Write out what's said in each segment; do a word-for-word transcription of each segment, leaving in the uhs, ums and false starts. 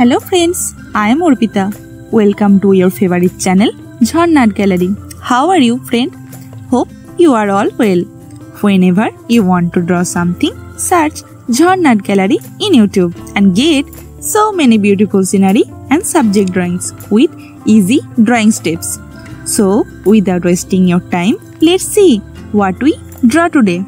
Hello friends, I am Arpita. Welcome to your favorite channel, Jharna Art Gallery. How are you, friend? Hope you are all well. Whenever you want to draw something, search Jharna Art Gallery in YouTube and get so many beautiful scenery and subject drawings with easy drawing steps. So, without wasting your time, let's see what we draw today.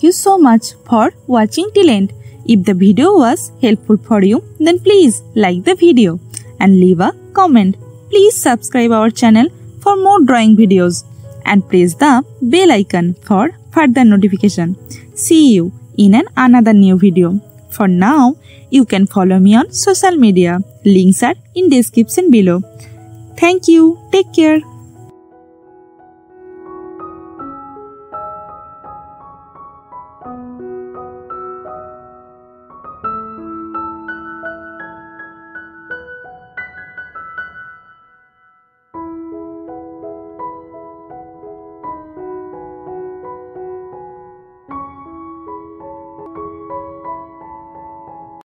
Thank you so much for watching till end. If the video was helpful for you, then please like the video and leave a comment. Please subscribe our channel for more drawing videos and press the bell icon for further notification. See you in an another new video. For now, you can follow me on social media. Links are in description below. Thank you. Take care.